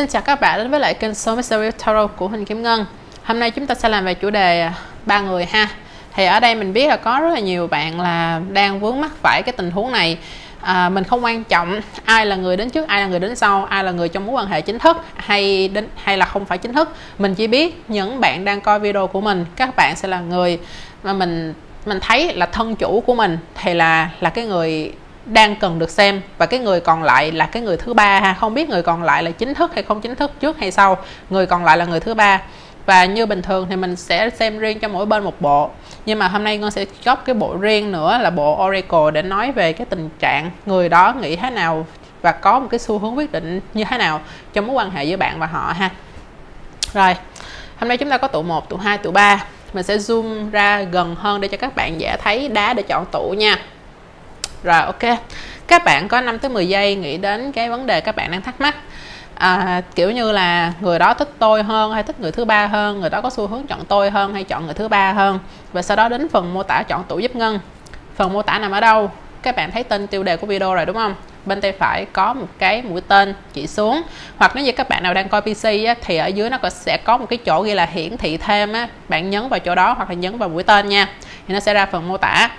Xin chào các bạn đến với lại kênh Solve Mystery with Tarot của Huỳnh Kim Ngân. Hôm nay chúng ta sẽ làm về chủ đề ba người ha. Thì ở đây mình biết là có rất là nhiều bạn là đang vướng mắc phải cái tình huống này. Mình không quan trọng ai là người đến trước, ai là người đến sau, ai là người trong mối quan hệ chính thức hay là không phải chính thức. Mình chỉ biết những bạn đang coi video của mình, các bạn sẽ là người mà mình thấy là thân chủ của mình thì là cái người đang cần được xem, và cái người còn lại là cái người thứ ba ha. Không biết người còn lại là chính thức hay không chính thức, trước hay sau, người còn lại là người thứ ba. Và như bình thường thì mình sẽ xem riêng cho mỗi bên một bộ, nhưng mà hôm nay Ngân sẽ góp cái bộ riêng nữa là bộ Oracle để nói về cái tình trạng người đó nghĩ thế nào và có một cái xu hướng quyết định như thế nào trong mối quan hệ giữa bạn và họ ha. Rồi, hôm nay chúng ta có tụ 1, tụ 2, tụ 3. Mình sẽ zoom ra gần hơn để cho các bạn dễ thấy đá để chọn tụ nha. Rồi, ok. Các bạn có 5 tới 10 giây nghĩ đến cái vấn đề các bạn đang thắc mắc. Kiểu như là người đó thích tôi hơn hay thích người thứ ba hơn, người đó có xu hướng chọn tôi hơn hay chọn người thứ ba hơn. Và sau đó đến phần mô tả chọn tụ giúp Ngân. Phần mô tả nằm ở đâu? Các bạn thấy tên tiêu đề của video rồi đúng không? Bên tay phải có một cái mũi tên chỉ xuống, hoặc nếu như các bạn nào đang coi PC á, thì ở dưới nó sẽ có một cái chỗ ghi là hiển thị thêm á. Bạn nhấn vào chỗ đó hoặc là nhấn vào mũi tên nha, thì nó sẽ ra phần mô tả.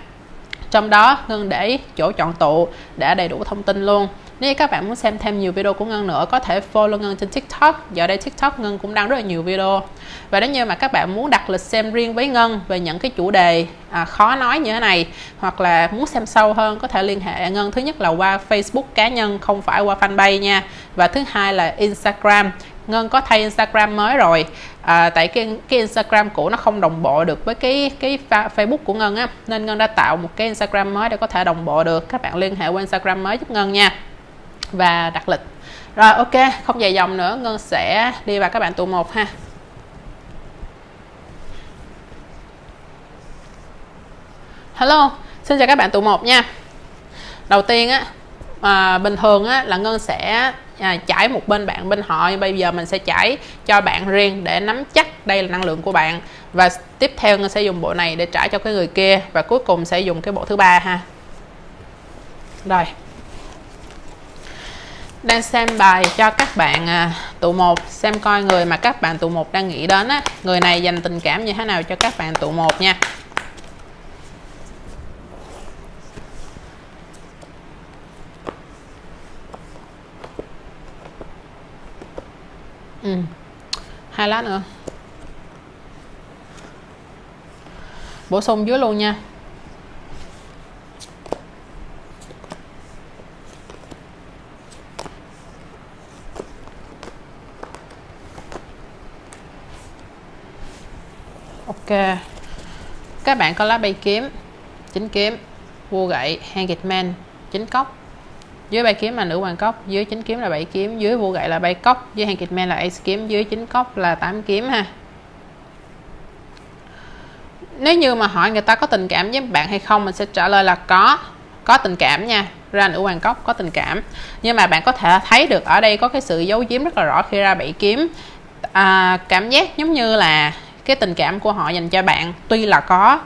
Trong đó Ngân để chỗ chọn tụ đã đầy đủ thông tin luôn. Nếu các bạn muốn xem thêm nhiều video của Ngân nữa, có thể follow Ngân trên TikTok. Giờ đây TikTok Ngân cũng đăng rất là nhiều video. Và nếu như mà các bạn muốn đặt lịch xem riêng với Ngân về những cái chủ đề khó nói như thế này, hoặc là muốn xem sâu hơn, có thể liên hệ Ngân. Thứ nhất là qua Facebook cá nhân, không phải qua fanpage nha. Và thứ hai là Instagram. Ngân có thay Instagram mới rồi. Tại cái Instagram cũ nó không đồng bộ được với cái Facebook của Ngân á, nên Ngân đã tạo một cái Instagram mới để có thể đồng bộ được. Các bạn liên hệ qua Instagram mới giúp Ngân nha, và đặt lịch. Rồi, ok, không dài dòng nữa, Ngân sẽ đi vào các bạn tụ 1 ha. Hello, xin chào các bạn tụ 1 nha. Đầu tiên á, bình thường á là Ngân sẽ trải một bên bạn bên họ, nhưng bây giờ mình sẽ trải cho bạn riêng để nắm chắc đây là năng lượng của bạn. Và tiếp theo Ngân sẽ dùng bộ này để trải cho cái người kia, và cuối cùng sẽ dùng cái bộ thứ ba ha. Rồi, đang xem bài cho các bạn tụ 1, xem coi người mà các bạn tụ 1 đang nghĩ đến á, người này dành tình cảm như thế nào cho các bạn tụ 1 nha. Hai lá nữa, bổ sung dưới luôn nha. Okay. Các bạn có lá bay kiếm, chính kiếm, vua gậy, hanged man, chính cốc. Dưới bay kiếm là nữ hoàng cốc, dưới chính kiếm là bảy kiếm, dưới vua gậy là bay cốc, dưới hanged man là ace kiếm, dưới chính cốc là 8 kiếm ha. Nếu như mà hỏi người ta có tình cảm với bạn hay không, mình sẽ trả lời là có tình cảm nha. Ra nữ hoàng cốc có tình cảm, nhưng mà bạn có thể thấy được ở đây có cái sự giấu giếm rất là rõ khi ra bảy kiếm. Cảm giác giống như là cái tình cảm của họ dành cho bạn tuy là có,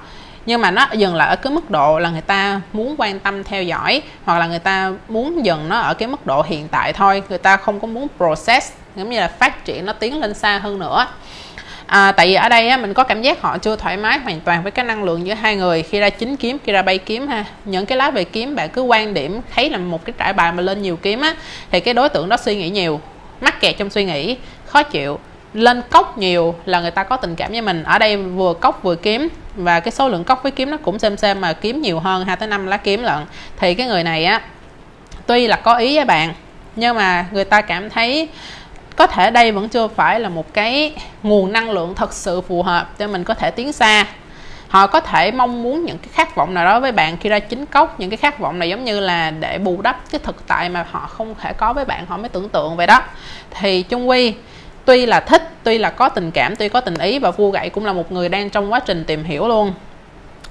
nhưng mà nó dừng lại ở cái mức độ là người ta muốn quan tâm theo dõi, hoặc là người ta muốn dừng nó ở cái mức độ hiện tại thôi. Người ta không có muốn process, giống như là phát triển nó tiến lên xa hơn nữa. Tại vì ở đây á, mình có cảm giác họ chưa thoải mái hoàn toàn với cái năng lượng giữa hai người. Khi ra chính kiếm, khi ra bay kiếm ha. Những cái lá về kiếm bạn cứ quan điểm thấy là một cái trải bài mà lên nhiều kiếm á, thì cái đối tượng đó suy nghĩ nhiều, mắc kẹt trong suy nghĩ, khó chịu. Lên cốc nhiều là người ta có tình cảm với mình. Ở đây vừa cốc vừa kiếm, và cái số lượng cốc với kiếm nó cũng xem mà kiếm nhiều hơn, 2 tới 5 lá kiếm lận. Thì cái người này á, tuy là có ý với bạn, nhưng mà người ta cảm thấy có thể đây vẫn chưa phải là một cái nguồn năng lượng thật sự phù hợp để mình có thể tiến xa. Họ có thể mong muốn những cái khát vọng nào đó với bạn. Khi ra chính cốc, những cái khát vọng này giống như là để bù đắp cái thực tại mà họ không thể có với bạn, họ mới tưởng tượng vậy đó. Thì chung quy tuy là thích, tuy là có tình cảm, tuy có tình ý, và vua gậy cũng là một người đang trong quá trình tìm hiểu luôn.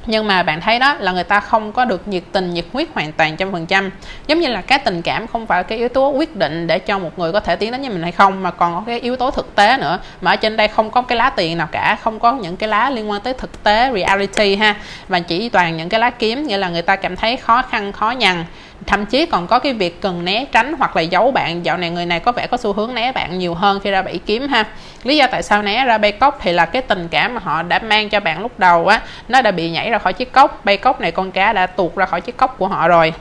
Nhưng mà bạn thấy đó là người ta không có được nhiệt tình, nhiệt huyết hoàn toàn 100%. Giống như là cái tình cảm không phải cái yếu tố quyết định để cho một người có thể tiến đến với mình hay không, mà còn có cái yếu tố thực tế nữa. Mà ở trên đây không có cái lá tiền nào cả, không có những cái lá liên quan tới thực tế, reality ha. Mà chỉ toàn những cái lá kiếm, nghĩa là người ta cảm thấy khó khăn, khó nhằn. thậm chí còn có cái việc cần né tránh hoặc là giấu bạn. Dạo này người này có vẻ có xu hướng né bạn nhiều hơn khi ra bảy kiếm ha. Lý do tại sao né ra bay cốc thì là cái tình cảm mà họ đã mang cho bạn lúc đầu á, nó đã bị nhảy ra khỏi chiếc cốc. Bay cốc này con cá đã tuột ra khỏi chiếc cốc của họ rồi,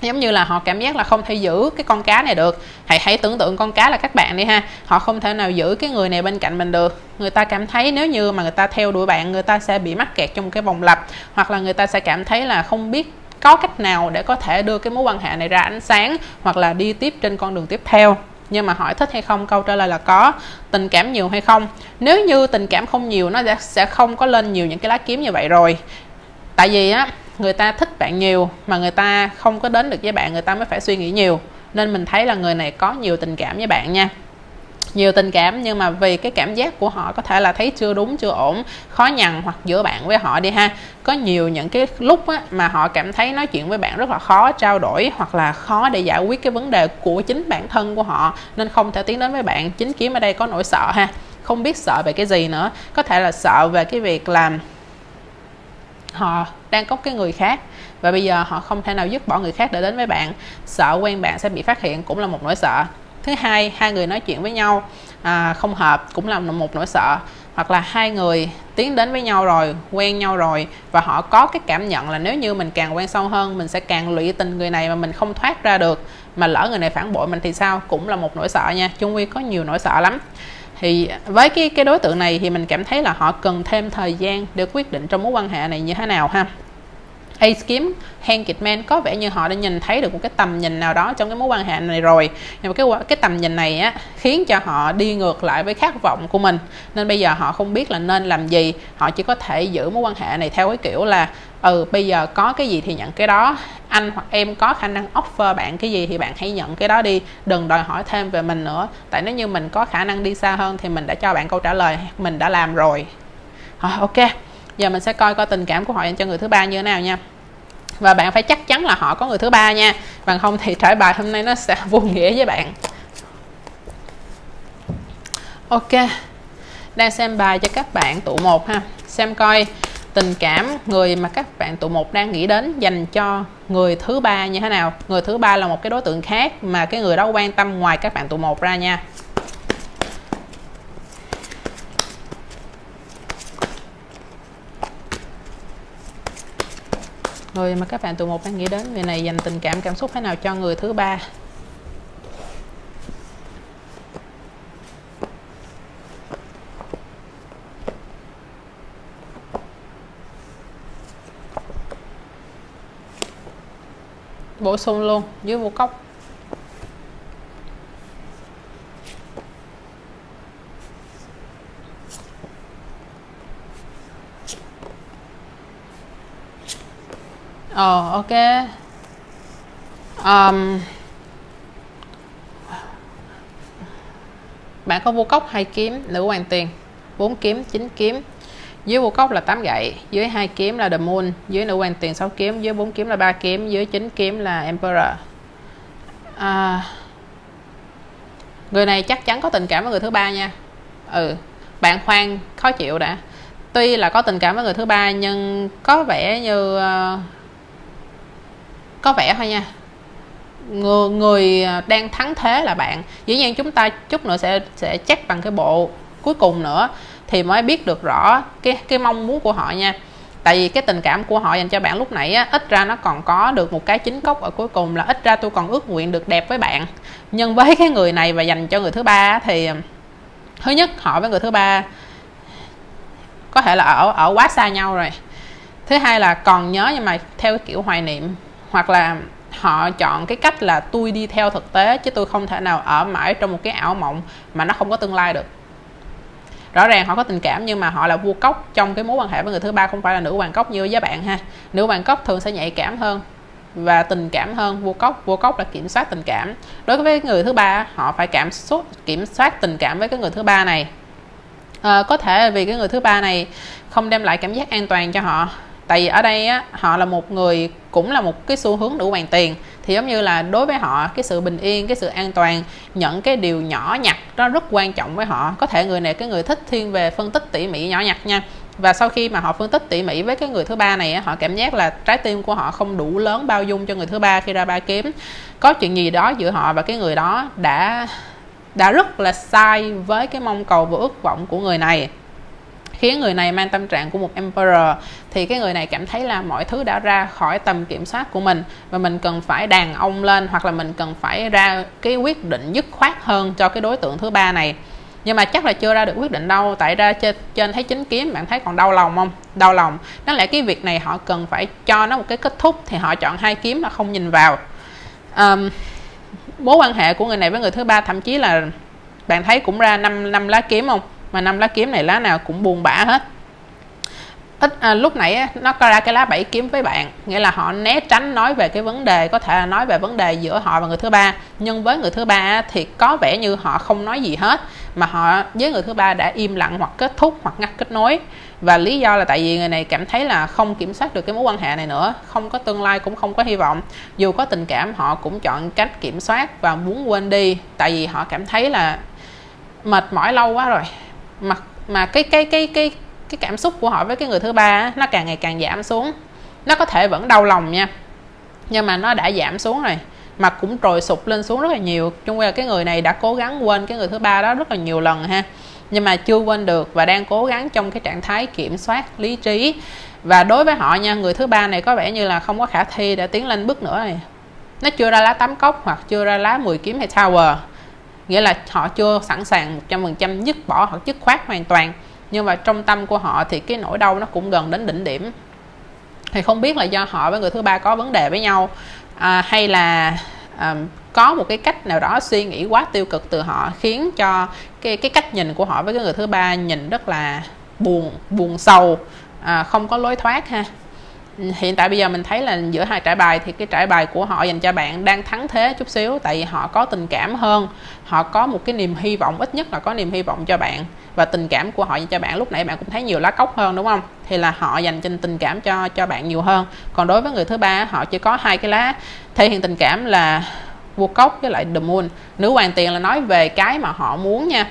giống như là họ cảm giác là không thể giữ cái con cá này được. Hãy tưởng tượng con cá là các bạn đi ha, họ không thể nào giữ cái người này bên cạnh mình được. Người ta cảm thấy nếu như mà người ta theo đuổi bạn, người ta sẽ bị mắc kẹt trong cái vòng lặp, hoặc là người ta sẽ cảm thấy là không biết có cách nào để có thể đưa cái mối quan hệ này ra ánh sáng hoặc là đi tiếp trên con đường tiếp theo. Nhưng mà hỏi thích hay không, câu trả lời là có. Tình cảm nhiều hay không? Nếu như tình cảm không nhiều, nó sẽ không có lên nhiều những cái lá kiếm như vậy rồi. Tại vì á, người ta thích bạn nhiều mà người ta không có đến được với bạn, người ta mới phải suy nghĩ nhiều. Nên mình thấy là người này có nhiều tình cảm với bạn nha. Nhiều tình cảm nhưng mà vì cái cảm giác của họ có thể là thấy chưa đúng, chưa ổn, khó nhằn, hoặc giữa bạn với họ đi ha. Có nhiều những cái lúc á, mà họ cảm thấy nói chuyện với bạn rất là khó trao đổi, hoặc là khó để giải quyết cái vấn đề của chính bản thân của họ, nên không thể tiến đến với bạn. Chính kiếm ở đây có nỗi sợ ha. Không biết sợ về cái gì nữa. Có thể là sợ về cái việc làm họ đang có cái người khác và bây giờ họ không thể nào dứt bỏ người khác để đến với bạn. Sợ quen bạn sẽ bị phát hiện cũng là một nỗi sợ. Thứ hai, hai người nói chuyện với nhau không hợp cũng là một nỗi sợ. Hoặc là hai người tiến đến với nhau rồi, quen nhau rồi, và họ có cái cảm nhận là nếu như mình càng quen sâu hơn, mình sẽ càng lụy tình người này mà mình không thoát ra được. Mà lỡ người này phản bội mình thì sao, cũng là một nỗi sợ nha. Chung quy có nhiều nỗi sợ lắm. Thì với cái đối tượng này thì mình cảm thấy là họ cần thêm thời gian để quyết định trong mối quan hệ này như thế nào ha. Ace kiếm, Hanged Man, có vẻ như họ đã nhìn thấy được một cái tầm nhìn nào đó trong cái mối quan hệ này rồi. Nhưng mà cái tầm nhìn này á, khiến cho họ đi ngược lại với khát vọng của mình. Nên bây giờ họ không biết là nên làm gì. Họ chỉ có thể giữ mối quan hệ này theo cái kiểu là bây giờ có cái gì thì nhận cái đó. Anh hoặc em có khả năng offer bạn cái gì thì bạn hãy nhận cái đó đi. Đừng đòi hỏi thêm về mình nữa. Tại nếu như mình có khả năng đi xa hơn thì mình đã cho bạn câu trả lời, mình đã làm rồi. Ok, giờ mình sẽ coi tình cảm của họ dành cho người thứ ba như thế nào nha. Và bạn phải chắc chắn là họ có người thứ ba nha, bằng không thì trải bài hôm nay nó sẽ vô nghĩa với bạn. Ok, đang xem bài cho các bạn tụ 1 ha. Xem coi tình cảm người mà các bạn tụ 1 đang nghĩ đến dành cho người thứ ba như thế nào. Người thứ ba là một cái đối tượng khác mà cái người đó quan tâm ngoài các bạn tụ 1 ra nha. Người mà các bạn tụ 1 đang nghĩ đến, người này dành tình cảm, cảm xúc thế nào cho người thứ ba. Bổ sung luôn dưới vô cốc. Ok. Bạn có vô cốc 2 kiếm, nữ hoàng tiền, 4 kiếm, 9 kiếm. Dưới vô cốc là 8 gậy, dưới 2 kiếm là The Moon, dưới nữ hoàng tiền 6 kiếm, dưới 4 kiếm là 3 kiếm, dưới 9 kiếm là Emperor. Người này chắc chắn có tình cảm với người thứ ba nha. Bạn khoan, khó chịu đã. Tuy là có tình cảm với người thứ ba nhưng có vẻ như có vẻ thôi nha, người đang thắng thế là bạn. Dĩ nhiên chúng ta chút nữa sẽ check bằng cái bộ cuối cùng nữa thì mới biết được rõ cái mong muốn của họ nha. Tại vì cái tình cảm của họ dành cho bạn lúc nãy á, ít ra nó còn có được một cái chính cốc ở cuối cùng là ít ra tôi còn ước nguyện được đẹp với bạn. Nhưng với cái người này và dành cho người thứ ba thì thứ nhất, họ với người thứ ba có thể là ở quá xa nhau rồi. Thứ hai là còn nhớ nhưng mà theo cái kiểu hoài niệm, hoặc là họ chọn cái cách là tôi đi theo thực tế chứ tôi không thể nào ở mãi trong một cái ảo mộng mà nó không có tương lai được. Rõ ràng họ có tình cảm nhưng mà họ là vua cốc trong cái mối quan hệ với người thứ ba, không phải là nữ hoàng cốc như với bạn ha. Nữ hoàng cốc thường sẽ nhạy cảm hơn và tình cảm hơn vua cốc là kiểm soát tình cảm. Đối với người thứ ba, họ phải kiểm soát tình cảm với cái người thứ ba này. Có thể vì cái người thứ ba này không đem lại cảm giác an toàn cho họ. Tại vì ở đây á, họ là một người cũng là một cái xu hướng nữ hoàng tiền, thì giống như là đối với họ cái sự bình yên, cái sự an toàn, những cái điều nhỏ nhặt nó rất quan trọng với họ. Có thể người này, cái người thích thiên về phân tích tỉ mỉ nhỏ nhặt nha. Và sau khi mà họ phân tích tỉ mỉ với cái người thứ ba này, họ cảm giác là trái tim của họ không đủ lớn bao dung cho người thứ ba khi ra ba kiếm. Có chuyện gì đó giữa họ và cái người đó đã rất là sai với cái mong cầu và ước vọng của người này, khiến người này mang tâm trạng của một emperor. Thì cái người này cảm thấy là mọi thứ đã ra khỏi tầm kiểm soát của mình và mình cần phải đàn ông lên, hoặc là mình cần phải ra cái quyết định dứt khoát hơn cho cái đối tượng thứ ba này. Nhưng mà chắc là chưa ra được quyết định đâu, tại ra trên thấy chính kiếm, bạn thấy còn đau lòng không? Đau lòng. Đáng lẽ cái việc này họ cần phải cho nó một cái kết thúc, thì họ chọn hai kiếm là không nhìn vào. Mối quan hệ của người này với người thứ ba, thậm chí là bạn thấy cũng ra 5 lá kiếm không? Mà 5 lá kiếm này lá nào cũng buồn bã hết. Lúc nãy nó có ra cái lá 7 kiếm với bạn, nghĩa là họ né tránh nói về cái vấn đề, có thể là nói về vấn đề giữa họ và người thứ ba, nhưng với người thứ ba thì có vẻ như họ không nói gì hết, mà họ với người thứ ba đã im lặng hoặc kết thúc hoặc ngắt kết nối. Và lý do là tại vì người này cảm thấy là không kiểm soát được cái mối quan hệ này nữa, không có tương lai cũng không có hy vọng. Dù có tình cảm họ cũng chọn cách kiểm soát và muốn quên đi, tại vì họ cảm thấy là mệt mỏi lâu quá rồi. Mà cái cảm xúc của họ với cái người thứ ba nó càng ngày càng giảm xuống. Nó có thể vẫn đau lòng nha, nhưng mà nó đã giảm xuống rồi, mà cũng trồi sụp lên xuống rất là nhiều. Chung quy là cái người này đã cố gắng quên cái người thứ ba đó rất là nhiều lần ha, nhưng mà chưa quên được và đang cố gắng trong cái trạng thái kiểm soát lý trí. Và đối với họ nha, người thứ ba này có vẻ như là không có khả thi để tiến lên bước nữa này. Nó chưa ra lá 8 cốc hoặc chưa ra lá 10 kiếm hay tower, nghĩa là họ chưa sẵn sàng 100% dứt bỏ hoặc dứt khoát hoàn toàn. Nhưng mà trong tâm của họ thì cái nỗi đau nó cũng gần đến đỉnh điểm. Thì không biết là do họ với người thứ ba có vấn đề với nhau, hay là có một cái cách nào đó suy nghĩ quá tiêu cực từ họ, khiến cho cái cách nhìn của họ với cái người thứ ba nhìn rất là buồn sâu, không có lối thoát ha. Hiện tại bây giờ mình thấy là giữa hai trải bài thì cái trải bài của họ dành cho bạn đang thắng thế chút xíu, tại vì họ có tình cảm hơn, họ có một cái niềm hy vọng, ít nhất là có niềm hy vọng cho bạn. Và tình cảm của họ dành cho bạn, lúc nãy bạn cũng thấy nhiều lá cốc hơn đúng không, thì là họ dành trên tình cảm cho bạn nhiều hơn. Còn đối với người thứ ba, họ chỉ có hai cái lá thể hiện tình cảm là vua cốc với lại the moon. Nữ hoàng tiền là nói về cái mà họ muốn nha,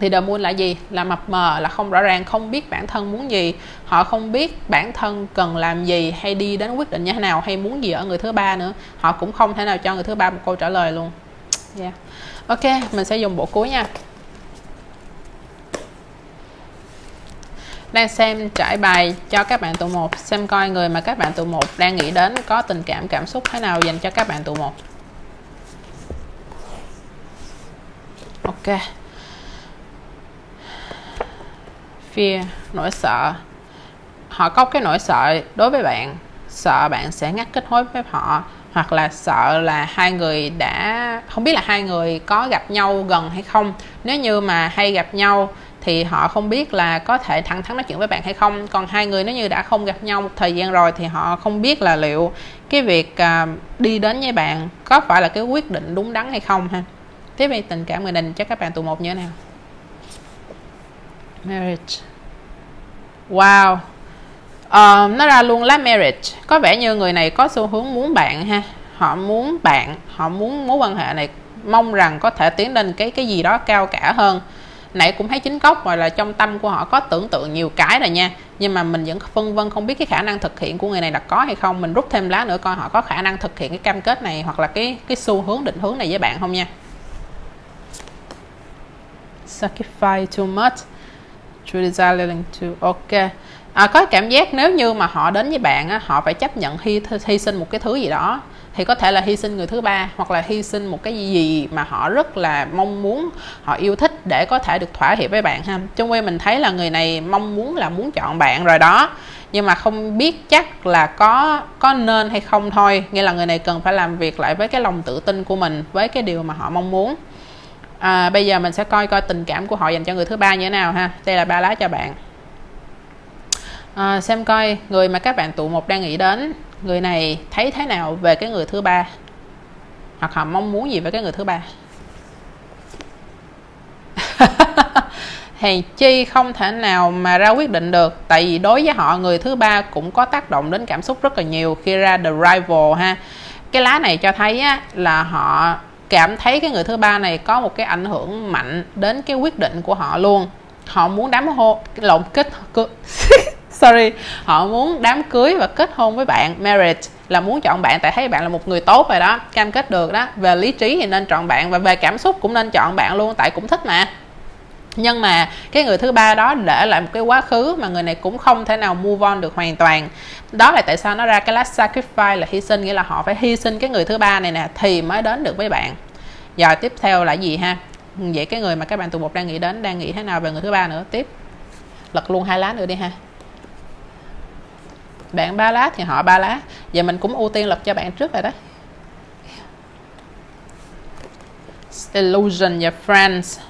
thì the moon là gì? Là mập mờ, là không rõ ràng, không biết bản thân muốn gì. Họ không biết bản thân cần làm gì, hay đi đến quyết định như thế nào, hay muốn gì ở người thứ ba nữa. Họ cũng không thể nào cho người thứ ba một câu trả lời luôn. Ok, mình sẽ dùng bộ cuối nha. Đang xem trải bài cho các bạn tụ một, xem coi người mà các bạn tụ một đang nghĩ đến có tình cảm, cảm xúc thế nào dành cho các bạn tụ một. Ok, fear, nỗi sợ. Họ có cái nỗi sợ đối với bạn, sợ bạn sẽ ngắt kết nối với họ, hoặc là sợ là hai người đã không biết là hai người có gặp nhau gần hay không. Nếu như mà hay gặp nhau thì họ không biết là có thể thẳng thắn nói chuyện với bạn hay không. Còn hai người nếu như đã không gặp nhau một thời gian rồi thì họ không biết là liệu cái việc đi đến với bạn có phải là cái quyết định đúng đắn hay không ha. Tiếp về tình cảm người đình cho các bạn tụ một như thế nào? Marriage. Wow, nó ra luôn lá marriage. Có vẻ như người này có xu hướng muốn bạn ha. Họ muốn bạn, họ muốn mối quan hệ này, mong rằng có thể tiến lên cái gì đó cao cả hơn. Nãy cũng thấy chính cốc rồi, là trong tâm của họ có tưởng tượng nhiều cái rồi nha, nhưng mà mình vẫn phân vân không biết cái khả năng thực hiện của người này là có hay không. Mình rút thêm lá nữa coi họ có khả năng thực hiện cái cam kết này, hoặc là cái xu hướng định hướng này với bạn không nha. Sacrifice too much, true desire to. Ok, có cảm giác nếu như mà họ đến với bạn á, họ phải chấp nhận hy sinh một cái thứ gì đó. Thì có thể là hy sinh người thứ ba, hoặc là hy sinh một cái gì mà họ rất là mong muốn, họ yêu thích để có thể được thỏa hiệp với bạn ha. Trong khi mình thấy là người này mong muốn là muốn chọn bạn rồi đó, nhưng mà không biết chắc là có nên hay không thôi. Nghĩa là người này cần phải làm việc lại với cái lòng tự tin của mình, với cái điều mà họ mong muốn. Bây giờ mình sẽ coi tình cảm của họ dành cho người thứ ba như thế nào ha. Đây là 3 lá cho bạn. Xem coi người mà các bạn tụ một đang nghĩ đến, người này thấy thế nào về cái người thứ ba, hoặc họ mong muốn gì về cái người thứ ba. Hèn chi không thể nào mà ra quyết định được, tại vì đối với họ người thứ ba cũng có tác động đến cảm xúc rất là nhiều. Khi ra the rival ha, cái lá này cho thấy á, là họ cảm thấy cái người thứ ba này có một cái ảnh hưởng mạnh đến cái quyết định của họ luôn. họ muốn đám hôn lộn kết sorry, họ muốn đám cưới và kết hôn với bạn, marriage là muốn chọn bạn tại thấy bạn là một người tốt rồi đó, cam kết được đó. Về lý trí thì nên chọn bạn và về cảm xúc cũng nên chọn bạn luôn tại cũng thích mà. Nhưng mà cái người thứ ba đó để lại một cái quá khứ mà người này cũng không thể nào move on được hoàn toàn. Đó là tại sao nó ra cái lá sacrifice là hy sinh, nghĩa là họ phải hy sinh cái người thứ ba này nè thì mới đến được với bạn. Giờ tiếp theo là gì ha? Vậy cái người mà các bạn tụ một đang nghĩ đến đang nghĩ thế nào về người thứ ba nữa? Tiếp lật luôn hai lá nữa đi ha. Bạn ba lá thì họ ba lá, vậy mình cũng ưu tiên lật cho bạn trước rồi đó. Illusion và Friends.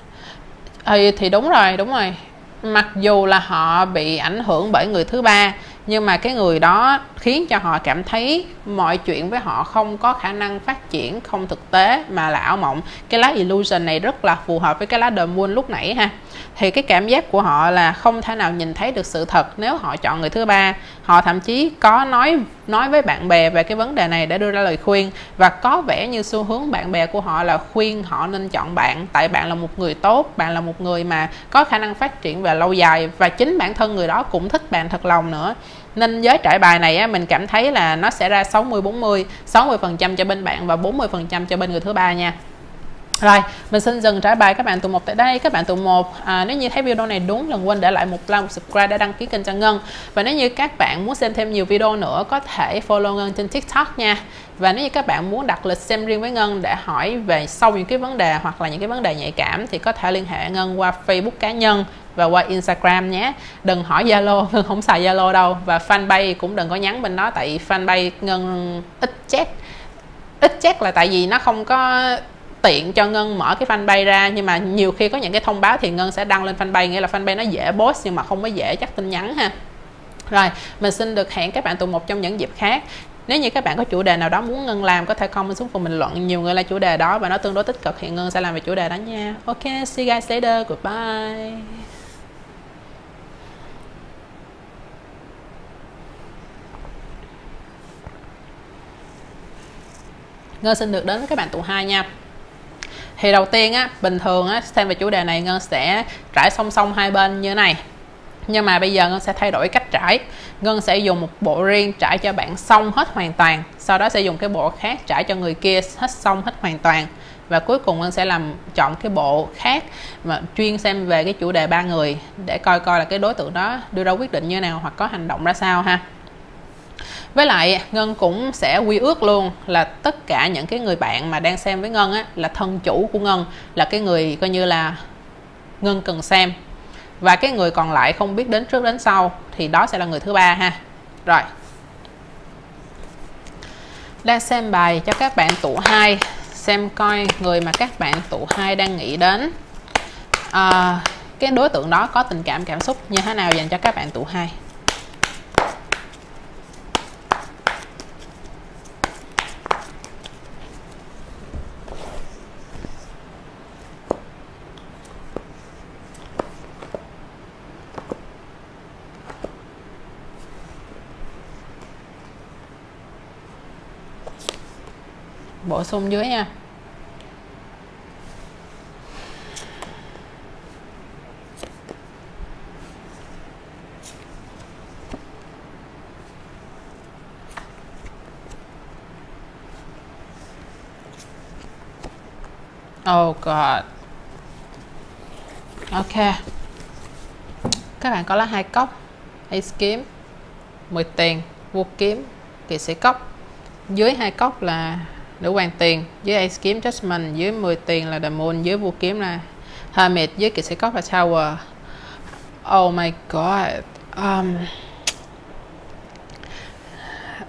Thì đúng rồi, đúng rồi. Mặc dù là họ bị ảnh hưởng bởi người thứ ba, nhưng mà cái người đó khiến cho họ cảm thấy mọi chuyện với họ không có khả năng phát triển, không thực tế mà là ảo mộng. Cái lá illusion này rất là phù hợp với cái lá the moon lúc nãy ha. Thì cái cảm giác của họ là không thể nào nhìn thấy được sự thật nếu họ chọn người thứ ba. Họ thậm chí có nói với bạn bè về cái vấn đề này để đưa ra lời khuyên, và có vẻ như xu hướng bạn bè của họ là khuyên họ nên chọn bạn tại bạn là một người tốt, bạn là một người mà có khả năng phát triển về lâu dài, và chính bản thân người đó cũng thích bạn thật lòng nữa. Nên với trải bài này á, mình cảm thấy là nó sẽ ra 60-40, 60% cho bên bạn và 40% cho bên người thứ ba nha. Rồi, mình xin dừng trải bài các bạn tụ 1 tại đây. Các bạn tụ 1, nếu như thấy video này đúng, đừng quên để lại một like, một subscribe để đăng ký kênh cho Ngân. Và nếu như các bạn muốn xem thêm nhiều video nữa, có thể follow Ngân trên TikTok nha. Và nếu như các bạn muốn đặt lịch xem riêng với Ngân để hỏi về sau những cái vấn đề hoặc là những cái vấn đề nhạy cảm thì có thể liên hệ Ngân qua Facebook cá nhân và qua Instagram nhé. Đừng hỏi Zalo, Ngân không xài Zalo đâu. Và fanpage cũng đừng có nhắn bên đó, tại fanpage Ngân ít check. Ít check là tại vì nó không có tiện cho Ngân mở cái fanpage ra, nhưng mà nhiều khi có những cái thông báo thì Ngân sẽ đăng lên fanpage, nghĩa là fanpage nó dễ post nhưng mà không có dễ chắc tin nhắn ha. Rồi, mình xin được hẹn các bạn tụ một trong những dịp khác. Nếu như các bạn có chủ đề nào đó muốn Ngân làm, có thể comment xuống phần bình luận, nhiều người là chủ đề đó và nó tương đối tích cực, hiện Ngân sẽ làm về chủ đề đó nha. Ok, see you guys later, goodbye. Ngân xin được đến với các bạn tụ 2 nha. Thì đầu tiên á, bình thường á, xem về chủ đề này Ngân sẽ trải song song hai bên như thế này. Nhưng mà bây giờ Ngân sẽ thay đổi cách trải. Ngân sẽ dùng một bộ riêng trải cho bạn xong hết hoàn toàn. Sau đó sẽ dùng cái bộ khác trải cho người kia hết xong hết hoàn toàn. Và cuối cùng Ngân sẽ chọn cái bộ khác mà chuyên xem về cái chủ đề ba người, để coi coi là cái đối tượng đó đưa ra quyết định như thế nào hoặc có hành động ra sao ha. Với lại Ngân cũng sẽ quy ước luôn là tất cả những cái người bạn mà đang xem với Ngân á, là thân chủ của Ngân, là cái người coi như là Ngân cần xem, và cái người còn lại không biết đến trước đến sau thì đó sẽ là người thứ ba ha. Rồi, đang xem bài cho các bạn tụ 2, xem coi người mà các bạn tụ 2 đang nghĩ đến, cái đối tượng đó có tình cảm cảm xúc như thế nào dành cho các bạn tụ 2. Bổ sung dưới nha. Oh God. Ok, các bạn có lá 2 cốc, ace kiếm, 10 tiền, vua kiếm, kỵ sĩ cốc. Dưới 2 cốc là Nữ Hoàng Tiền, dưới ace kiếm Judgment, dưới 10 tiền là The Moon, dưới vua kiếm là Hermit, dưới kỵ sĩ cốc là Tower. Oh my God.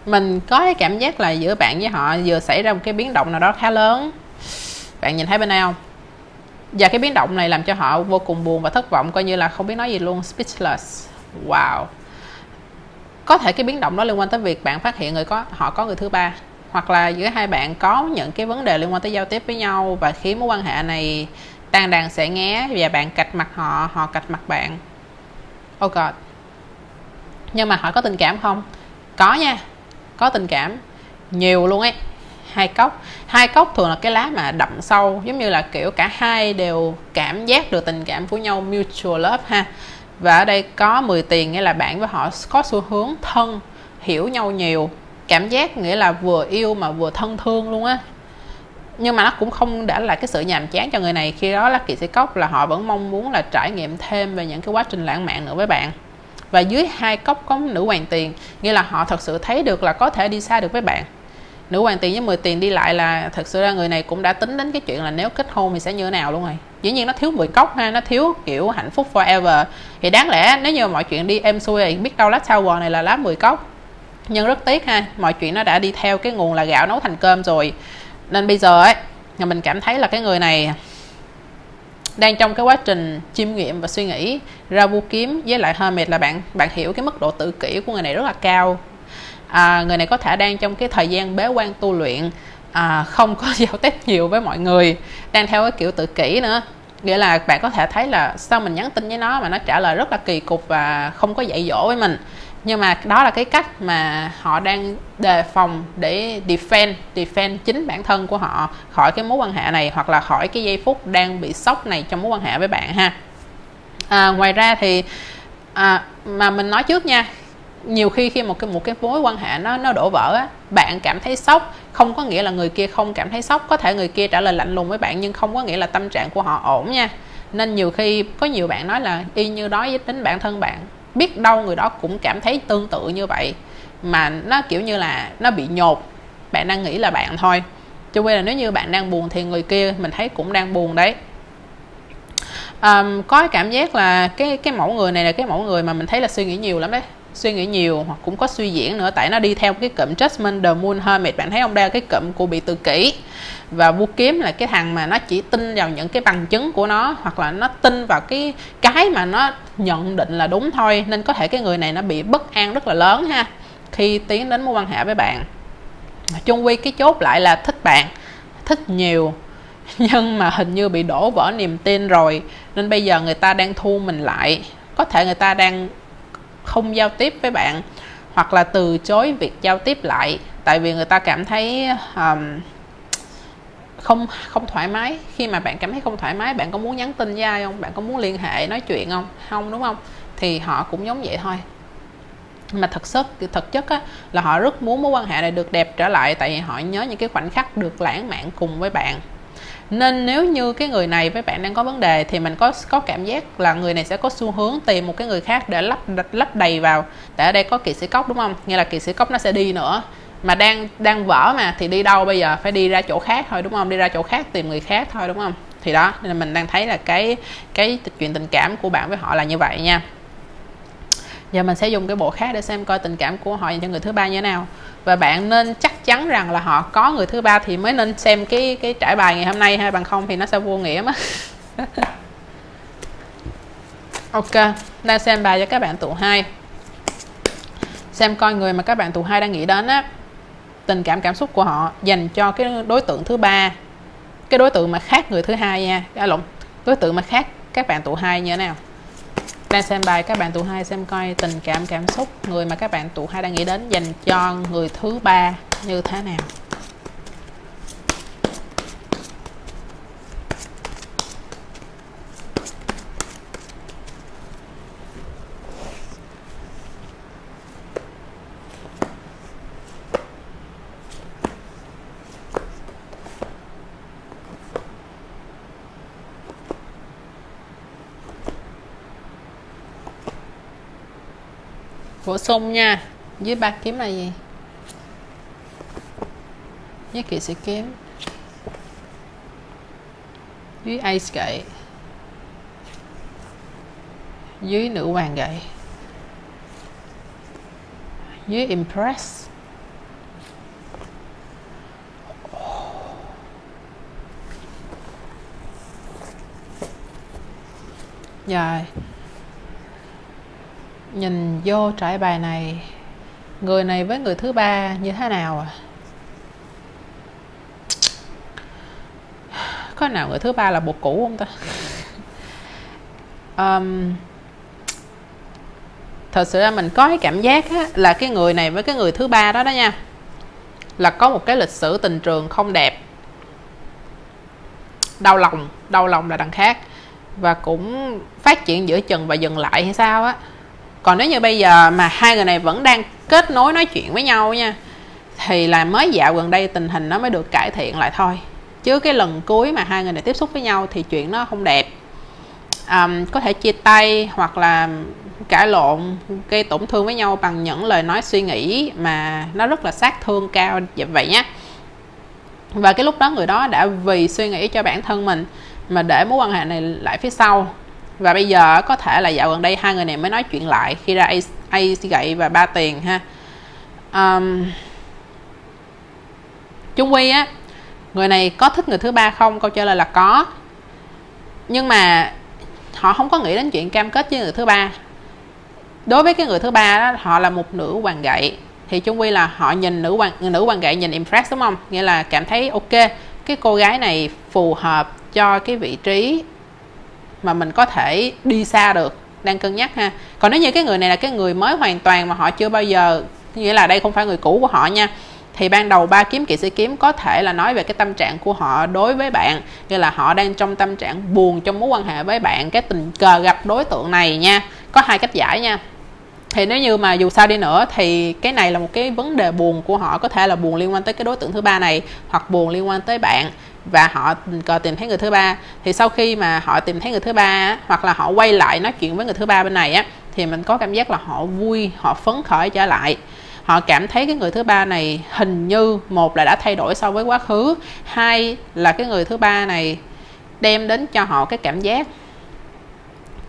Mình có cái cảm giác là giữa bạn với họ vừa xảy ra một cái biến động nào đó khá lớn. Bạn nhìn thấy bên đây không? Và cái biến động này làm cho họ vô cùng buồn và thất vọng, coi như là không biết nói gì luôn, speechless. Wow. Có thể cái biến động đó liên quan tới việc bạn phát hiện họ có người thứ ba, hoặc là giữa hai bạn có những cái vấn đề liên quan tới giao tiếp với nhau và khiến mối quan hệ này tan đàn xẻ nghé, và bạn cạch mặt họ, họ cạch mặt bạn. Oh God. Nhưng mà họ có tình cảm không? Có nha, có tình cảm nhiều luôn ấy. Hai cốc thường là cái lá mà đậm sâu, giống như là kiểu cả hai đều cảm giác được tình cảm của nhau, mutual love ha. Và ở đây có 10 tiền, nghĩa là bạn với họ có xu hướng thân, hiểu nhau nhiều, cảm giác nghĩa là vừa yêu mà vừa thân thương luôn á. Nhưng mà nó cũng không để lại cái sự nhàm chán cho người này, khi đó lá kỵ sĩ cốc là họ vẫn mong muốn là trải nghiệm thêm về những cái quá trình lãng mạn nữa với bạn. Và dưới hai cốc có nữ hoàng tiền, nghĩa là họ thật sự thấy được là có thể đi xa được với bạn. Nữ hoàng tiền với 10 tiền đi lại là thật sự ra người này cũng đã tính đến cái chuyện là nếu kết hôn thì sẽ như thế nào luôn rồi. Dĩ nhiên nó thiếu 10 cốc ha, nó thiếu kiểu hạnh phúc forever. Thì đáng lẽ nếu như mọi chuyện đi êm xuôi thì biết đâu lá Tower này là lá 10 cốc. Nhưng rất tiếc ha, mọi chuyện nó đã đi theo cái nguồn là gạo nấu thành cơm rồi. Nên bây giờ ấy, mình cảm thấy là cái người này đang trong cái quá trình chiêm nghiệm và suy nghĩ ra vu kiếm với lại Hermit, là bạn hiểu cái mức độ tự kỷ của người này rất là cao. Người này có thể đang trong cái thời gian bế quan tu luyện, không có giao tiếp nhiều với mọi người, đang theo cái kiểu tự kỷ nữa. Nghĩa là bạn có thể thấy là sao mình nhắn tin với nó mà nó trả lời rất là kỳ cục và không có dạy dỗ với mình. Nhưng mà đó là cái cách mà họ đang đề phòng để defend chính bản thân của họ khỏi cái mối quan hệ này, hoặc là khỏi cái giây phút đang bị sốc này trong mối quan hệ với bạn ha. Ngoài ra thì mà mình nói trước nha, nhiều khi khi một cái mối quan hệ nó đổ vỡ á, bạn cảm thấy sốc không có nghĩa là người kia không cảm thấy sốc. Có thể người kia trả lời lạnh lùng với bạn nhưng không có nghĩa là tâm trạng của họ ổn nha. Nên nhiều khi có nhiều bạn nói là y như nói đến bản thân bạn, biết đâu người đó cũng cảm thấy tương tự như vậy, mà nó kiểu như là nó bị nhột. Bạn đang nghĩ là bạn thôi, chứ quên là nếu như bạn đang buồn thì người kia mình thấy cũng đang buồn đấy. Có cảm giác là cái mẫu người này là cái mẫu người mà mình thấy là suy nghĩ nhiều lắm đấy, suy nghĩ nhiều hoặc cũng có suy diễn nữa, tại nó đi theo cái cụm Judgment the Moon Hermit. Bạn thấy không, đây là cái cụm của bị tự kỷ, và vu kiếm là cái thằng mà nó chỉ tin vào những cái bằng chứng của nó, hoặc là nó tin vào cái mà nó nhận định là đúng thôi. Nên có thể cái người này nó bị bất an rất là lớn ha khi tiến đến mối quan hệ với bạn. Chung quy cái chốt lại là thích bạn, thích nhiều, nhưng mà hình như bị đổ vỡ niềm tin rồi, nên bây giờ người ta đang thu mình lại. Có thể người ta đang không giao tiếp với bạn, hoặc là từ chối việc giao tiếp lại, tại vì người ta cảm thấy không thoải mái. Khi mà bạn cảm thấy không thoải mái, bạn có muốn nhắn tin với ai không? Bạn có muốn liên hệ nói chuyện không? Không, đúng không? Thì họ cũng giống vậy thôi. Mà thực chất á, là họ rất muốn mối quan hệ này được đẹp trở lại, tại vì họ nhớ những cái khoảnh khắc được lãng mạn cùng với bạn. Nên nếu như cái người này với bạn đang có vấn đề thì mình có cảm giác là người này sẽ có xu hướng tìm một cái người khác để lấp đầy vào. Tại ở đây có kỵ sĩ cốc đúng không? Nghĩa là kỵ sĩ cốc nó sẽ đi nữa, mà đang vỡ mà thì đi đâu bây giờ? Phải đi ra chỗ khác thôi đúng không? Đi ra chỗ khác tìm người khác thôi đúng không? Thì đó, nên mình đang thấy là cái chuyện tình cảm của bạn với họ là như vậy nha. Giờ mình sẽ dùng cái bộ khác để xem coi tình cảm của họ dành cho người thứ ba như thế nào. Và bạn nên chắc chắn rằng là họ có người thứ ba thì mới nên xem cái trải bài ngày hôm nay ha, bằng không thì nó sẽ vô nghĩa mất. Ok, đang xem bài cho các bạn tụ 2. Xem coi người mà các bạn tụ 2 đang nghĩ đến á, tình cảm cảm xúc của họ dành cho cái đối tượng thứ ba, cái đối tượng mà khác người thứ hai nha. Đối tượng mà khác các bạn tụ 2 như thế nào? Đang xem bài các bạn tụ 2 xem coi tình cảm cảm xúc người mà các bạn tụ 2 đang nghĩ đến dành cho người thứ ba như thế nào. Bổ sung nha, dưới ba kiếm là gì? Với kỵ sĩ kiếm, dưới ace gậy, dưới nữ hoàng gậy, dưới Impress. Rồi, nhìn vô trải bài này, người này với người thứ ba như thế nào à? Có nào người thứ ba là bồ cũ không ta? Thật sự là mình có cái cảm giác á, là cái người này với cái người thứ ba đó đó nha, là có một cái lịch sử tình trường không đẹp, đau lòng là đằng khác, và cũng phát triển giữa chừng và dừng lại hay sao á. Còn nếu như bây giờ mà hai người này vẫn đang kết nối nói chuyện với nhau nha, thì là mới dạo gần đây tình hình nó mới được cải thiện lại thôi, chứ cái lần cuối mà hai người này tiếp xúc với nhau thì chuyện nó không đẹp. Có thể chia tay hoặc là cãi lộn, gây tổn thương với nhau bằng những lời nói suy nghĩ mà nó rất là sát thương cao vậy nhé. Và cái lúc đó người đó đã vì suy nghĩ cho bản thân mình mà để mối quan hệ này lại phía sau. Và bây giờ có thể là dạo gần đây hai người này mới nói chuyện lại khi ra ace gậy và 3 tiền ha. Chung quy á, người này có thích người thứ ba không? Câu trả lời là có. Nhưng mà họ không có nghĩ đến chuyện cam kết với người thứ ba. Đối với cái người thứ ba đó, họ là một nữ hoàng gậy, thì chung quy là họ nhìn nữ hoàng gậy nhìn impress, đúng không? Nghĩa là cảm thấy ok, cái cô gái này phù hợp cho cái vị trí mà mình có thể đi xa được, đang cân nhắc ha. Còn nếu như cái người này là cái người mới hoàn toàn mà họ chưa bao giờ, nghĩa là đây không phải người cũ của họ nha, thì ban đầu 3 kiếm kỵ sĩ kiếm có thể là nói về cái tâm trạng của họ đối với bạn, như là họ đang trong tâm trạng buồn trong mối quan hệ với bạn, cái tình cờ gặp đối tượng này nha. Có 2 cách giải nha. Thì nếu như mà dù sao đi nữa thì cái này là một cái vấn đề buồn của họ, có thể là buồn liên quan tới cái đối tượng thứ ba này, hoặc buồn liên quan tới bạn, và họ tình cờ tìm thấy người thứ ba. Thì sau khi mà họ tìm thấy người thứ ba, hoặc là họ quay lại nói chuyện với người thứ ba bên này á, thì mình có cảm giác là họ vui, họ phấn khởi trở lại. Họ cảm thấy cái người thứ ba này hình như, một là đã thay đổi so với quá khứ, 2 là cái người thứ ba này đem đến cho họ cái cảm giác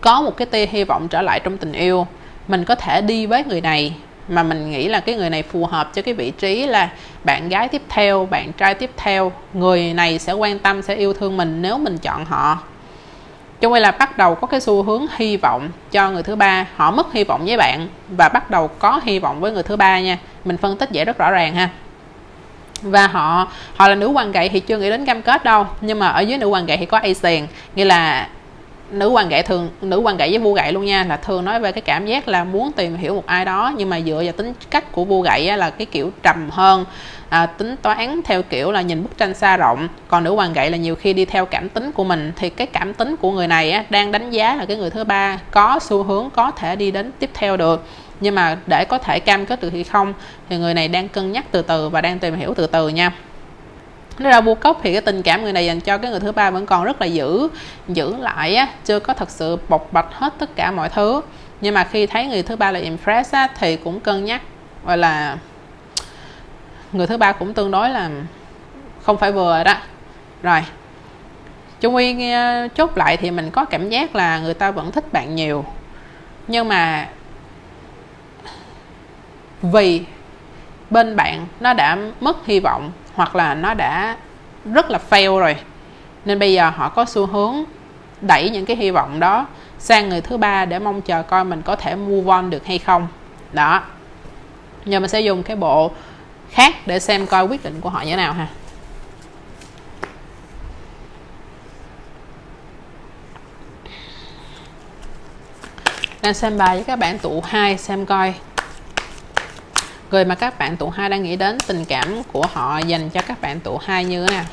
có một cái tia hy vọng trở lại trong tình yêu. Mình có thể đi với người này, mà mình nghĩ là cái người này phù hợp cho cái vị trí là bạn gái tiếp theo, bạn trai tiếp theo. Người này sẽ quan tâm, sẽ yêu thương mình nếu mình chọn họ. Chung là bắt đầu có cái xu hướng hy vọng cho người thứ ba. Họ mất hy vọng với bạn và bắt đầu có hy vọng với người thứ ba nha. Mình phân tích vậy rất rõ ràng ha. Và họ là nữ hoàng gậy thì chưa nghĩ đến cam kết đâu, nhưng mà ở dưới nữ hoàng gậy thì có ace tiền, nghĩa là nữ hoàng gậy với vua gậy luôn nha, là thường nói về cái cảm giác là muốn tìm hiểu một ai đó, nhưng mà dựa vào tính cách của vua gậy là cái kiểu trầm hơn, tính toán theo kiểu là nhìn bức tranh xa rộng. Còn nữ hoàng gậy là nhiều khi đi theo cảm tính của mình, thì cái cảm tính của người này đang đánh giá là cái người thứ ba có xu hướng có thể đi đến tiếp theo được, nhưng mà để có thể cam kết được hay không thì người này đang cân nhắc từ từ và đang tìm hiểu từ từ nha. Nếu ra vua cốc thì cái tình cảm người này dành cho cái người thứ ba vẫn còn rất là giữ lại á, chưa có thật sự bộc bạch hết tất cả mọi thứ. Nhưng mà khi thấy người thứ ba là impress á, thì cũng cân nhắc, gọi là người thứ ba cũng tương đối là không phải vừa đó. Rồi chung quy chốt lại thì mình có cảm giác là người ta vẫn thích bạn nhiều, nhưng mà vì bên bạn nó đã mất hy vọng hoặc là nó đã rất là fail rồi, nên bây giờ họ có xu hướng đẩy những cái hy vọng đó sang người thứ ba để mong chờ coi mình có thể move on được hay không đó. Giờ mình sẽ dùng cái bộ khác để xem coi quyết định của họ như thế nào ha. Đang xem bài với các bạn tụ 2 xem coi người mà các bạn tụ 2 đang nghĩ đến, tình cảm của họ dành cho các bạn tụ 2 như thế nào.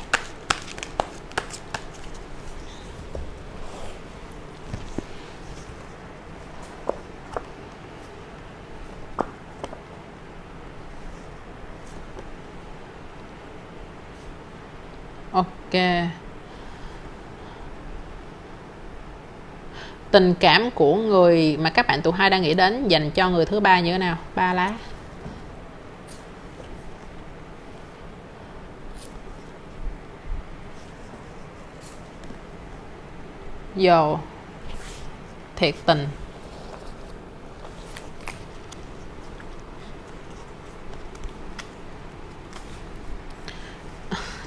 Ok. Tình cảm của người mà các bạn tụ 2 đang nghĩ đến dành cho người thứ ba như thế nào? 3 lá. Dầu, thiệt tình.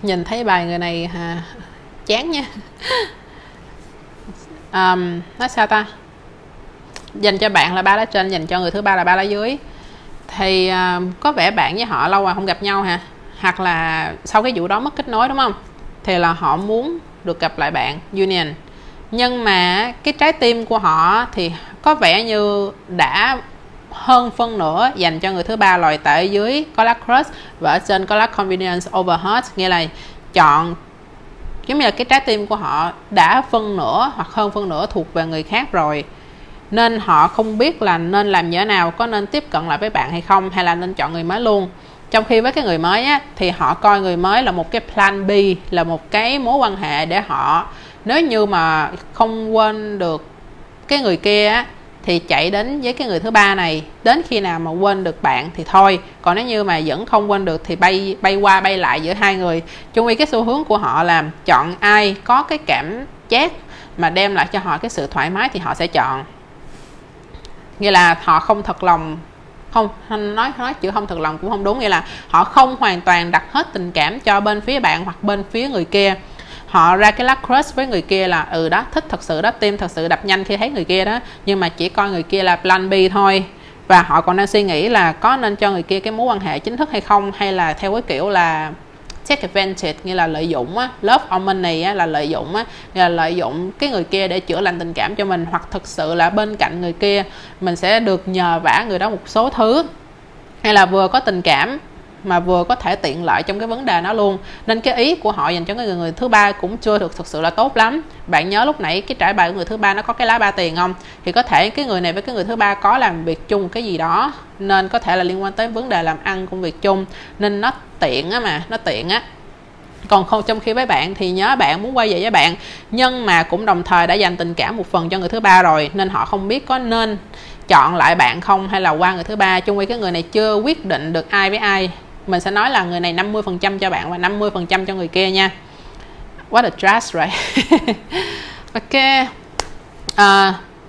Nhìn thấy bài người này hà, chán nha. Nói sao ta, dành cho bạn là 3 lá trên, dành cho người thứ ba là 3 lá dưới, thì có vẻ bạn với họ lâu rồi không gặp nhau hả, hoặc là sau cái vụ đó mất kết nối, đúng không? Thì là họ muốn được gặp lại bạn, union. Nhưng mà cái trái tim của họ thì có vẻ như đã hơn phân nửa dành cho người thứ ba loại tệ ở dưới có lá crush và ở trên có lá convenience over heart, nghĩa là chọn giống như là cái trái tim của họ đã phân nửa hoặc hơn phân nửa thuộc về người khác rồi, nên họ không biết là nên làm như thế nào, có nên tiếp cận lại với bạn hay không, hay là nên chọn người mới luôn. Trong khi với cái người mới á, thì họ coi người mới là một cái plan B, là một cái mối quan hệ để họ nếu như mà không quên được cái người kia á, thì chạy đến với cái người thứ ba này, đến khi nào mà quên được bạn thì thôi, còn nếu như mà vẫn không quên được thì bay qua bay lại giữa hai người. Chung quy cái xu hướng của họ là chọn ai có cái cảm giác mà đem lại cho họ cái sự thoải mái thì họ sẽ chọn, nghĩa là họ không thật lòng, không nói chữ không thật lòng cũng không đúng, nghĩa là họ không hoàn toàn đặt hết tình cảm cho bên phía bạn hoặc bên phía người kia. Họ ra cái lá crush với người kia là ừ đó, thích thật sự đó, tim thật sự đập nhanh khi thấy người kia đó, nhưng mà chỉ coi người kia là plan B thôi, và họ còn đang suy nghĩ là có nên cho người kia cái mối quan hệ chính thức hay không, hay là theo cái kiểu là take advantage, nghĩa là lợi dụng á, love on money á, là lợi dụng á, nghĩa là lợi dụng cái người kia để chữa lành tình cảm cho mình, hoặc thực sự là bên cạnh người kia mình sẽ được nhờ vả người đó một số thứ, hay là vừa có tình cảm mà vừa có thể tiện lợi trong cái vấn đề nó luôn. Nên cái ý của họ dành cho cái người thứ ba cũng chưa được thực sự là tốt lắm. Bạn nhớ lúc nãy cái trải bài của người thứ ba nó có cái lá ba tiền không? Thì có thể cái người này với cái người thứ ba có làm việc chung cái gì đó, nên có thể là liên quan tới vấn đề làm ăn, công việc chung, nên nó tiện á mà, nó tiện á. Còn không, trong khi với bạn thì nhớ bạn muốn quay về với bạn, nhưng mà cũng đồng thời đã dành tình cảm một phần cho người thứ ba rồi, nên họ không biết có nên chọn lại bạn không hay là qua người thứ ba. Chung quy cái người này chưa quyết định được ai với ai. Mình sẽ nói là người này 50% cho bạn và 50% cho người kia nha. What a trash, right? Ok,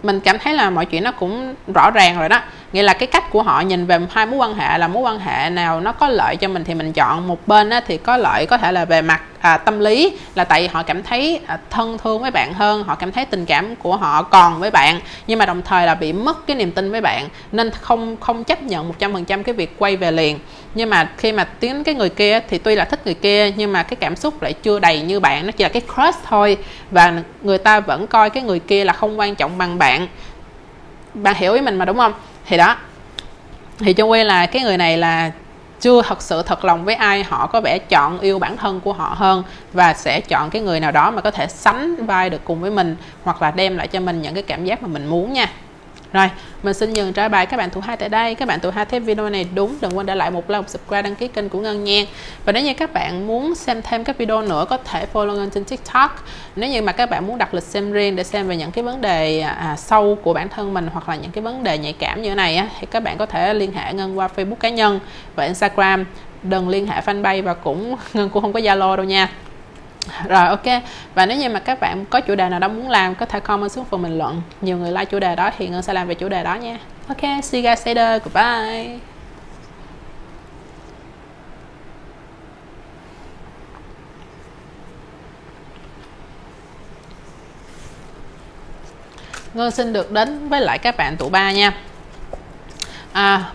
mình cảm thấy là mọi chuyện nó cũng rõ ràng rồi đó. Nghĩa là cái cách của họ nhìn về hai mối quan hệ là mối quan hệ nào nó có lợi cho mình thì mình chọn. Một bên á, thì có lợi có thể là về mặt tâm lý, là tại vì họ cảm thấy thân thương với bạn hơn, họ cảm thấy tình cảm của họ còn với bạn, nhưng mà đồng thời là bị mất cái niềm tin với bạn, nên không chấp nhận 100% cái việc quay về liền. Nhưng mà khi mà tiến cái người kia thì tuy là thích người kia nhưng mà cái cảm xúc lại chưa đầy như bạn, nó chỉ là cái crush thôi, và người ta vẫn coi cái người kia là không quan trọng bằng bạn. Bạn hiểu ý mình mà đúng không? Thì đó, thì chung quy là cái người này là chưa thật sự thật lòng với ai, họ có vẻ chọn yêu bản thân của họ hơn và sẽ chọn cái người nào đó mà có thể sánh vai được cùng với mình, hoặc là đem lại cho mình những cái cảm giác mà mình muốn nha. Rồi, mình xin dừng trả bài các bạn tuổi 2 tại đây. Các bạn tuổi 2 thấy video này đúng, đừng quên để lại một like, một subscribe, đăng ký kênh của Ngân nha. Và nếu như các bạn muốn xem thêm các video nữa, có thể follow Ngân trên TikTok. Nếu như mà các bạn muốn đặt lịch xem riêng để xem về những cái vấn đề sâu của bản thân mình, hoặc là những cái vấn đề nhạy cảm như thế này á, thì các bạn có thể liên hệ Ngân qua Facebook cá nhân và Instagram. Đừng liên hệ fanpage, và cũng Ngân cũng không có Zalo đâu nha. Rồi, ok, và nếu như mà các bạn có chủ đề nào đó muốn làm, có thể comment xuống phần bình luận. Nhiều người like chủ đề đó thì Ngân sẽ làm về chủ đề đó nha. Ok, see you guys later, goodbye. Ngân xin được đến với lại các bạn tụ 3 nha.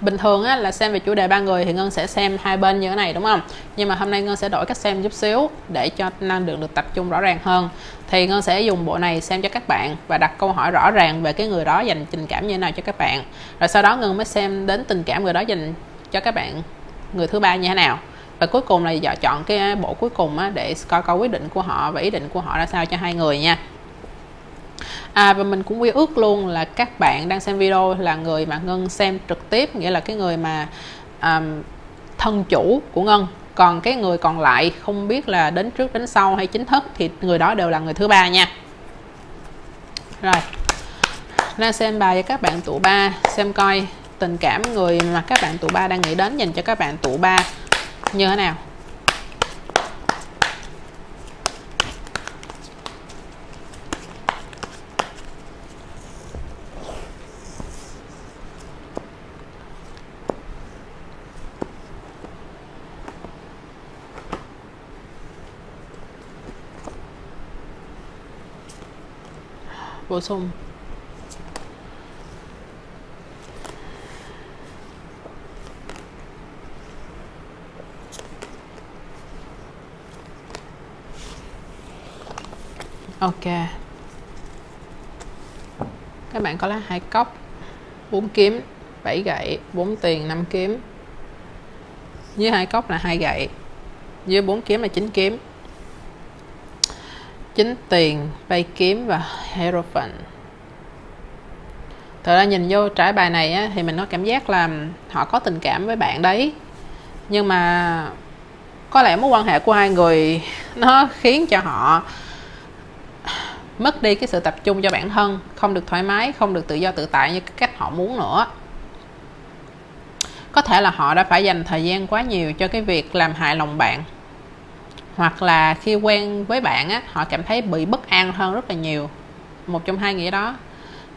Bình thường á, là xem về chủ đề ba người thì Ngân sẽ xem hai bên như thế này đúng không, nhưng mà hôm nay Ngân sẽ đổi cách xem chút xíu để cho năng lượng được tập trung rõ ràng hơn. Thì Ngân sẽ dùng bộ này xem cho các bạn và đặt câu hỏi rõ ràng về cái người đó dành tình cảm như thế nào cho các bạn, rồi sau đó Ngân mới xem đến tình cảm người đó dành cho các bạn người thứ ba như thế nào, và cuối cùng là giờ chọn cái bộ cuối cùng á, để coi coi quyết định của họ và ý định của họ ra sao cho hai người nha. Và mình cũng quy ước luôn là các bạn đang xem video là người mà Ngân xem trực tiếp, nghĩa là cái người mà thân chủ của Ngân, còn cái người còn lại không biết là đến trước đến sau hay chính thức thì người đó đều là người thứ ba nha. Rồi, ra xem bài cho các bạn tụ 3, xem coi tình cảm người mà các bạn tụ 3 đang nghĩ đến dành cho các bạn tụ 3 như thế nào. Bổ sung ok, các bạn có lá 2 cốc, 4 kiếm 7 gậy, 4 tiền, 5 kiếm. Dưới hai cốc là 2 gậy, dưới 4 kiếm là 9 kiếm. 9 tiền, bay kiếm và Hierophant. Thật ra nhìn vô trải bài này á, thì mình có cảm giác là họ có tình cảm với bạn đấy, nhưng mà có lẽ mối quan hệ của hai người nó khiến cho họ mất đi cái sự tập trung cho bản thân, không được thoải mái, không được tự do tự tại như cách họ muốn nữa. Có thể là họ đã phải dành thời gian quá nhiều cho cái việc làm hại lòng bạn, hoặc là khi quen với bạn á, họ cảm thấy bị bất an hơn rất là nhiều, một trong hai nghĩa đó.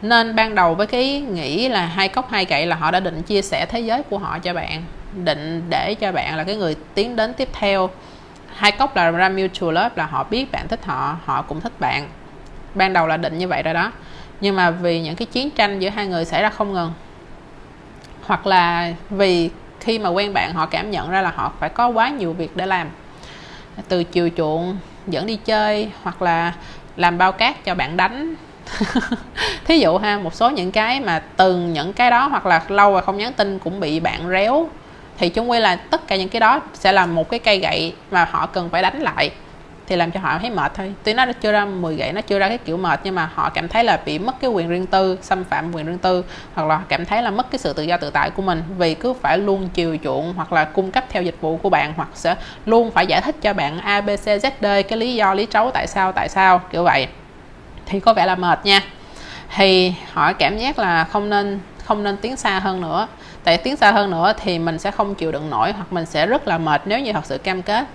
Nên ban đầu với cái nghĩ là hai cốc hai gậy là họ đã định chia sẻ thế giới của họ cho bạn, định để cho bạn là cái người tiến đến tiếp theo. Hai cốc là ra mutual love, là họ biết bạn thích họ, họ cũng thích bạn. Ban đầu là định như vậy rồi đó. Nhưng mà vì những cái chiến tranh giữa hai người xảy ra không ngừng, hoặc là vì khi mà quen bạn họ cảm nhận ra là họ phải có quá nhiều việc để làm, từ chiều chuộng, dẫn đi chơi, hoặc là làm bao cát cho bạn đánh thí dụ ha, một số những cái mà từng những cái đó, hoặc là lâu rồi không nhắn tin cũng bị bạn réo, thì chung quy là tất cả những cái đó sẽ là một cái cây gậy mà họ cần phải đánh lại, thì làm cho họ thấy mệt thôi. Tuy nó chưa ra 10 gậy, nó chưa ra cái kiểu mệt, nhưng mà họ cảm thấy là bị mất cái quyền riêng tư, xâm phạm quyền riêng tư, hoặc là cảm thấy là mất cái sự tự do tự tại của mình, vì cứ phải luôn chiều chuộng hoặc là cung cấp theo dịch vụ của bạn, hoặc sẽ luôn phải giải thích cho bạn ABCZD cái lý do lý trấu tại sao kiểu vậy, thì có vẻ là mệt nha. Thì họ cảm giác là không nên tiến xa hơn nữa, tại tiến xa hơn nữa thì mình sẽ không chịu đựng nổi, hoặc mình sẽ rất là mệt nếu như thật sự cam kết.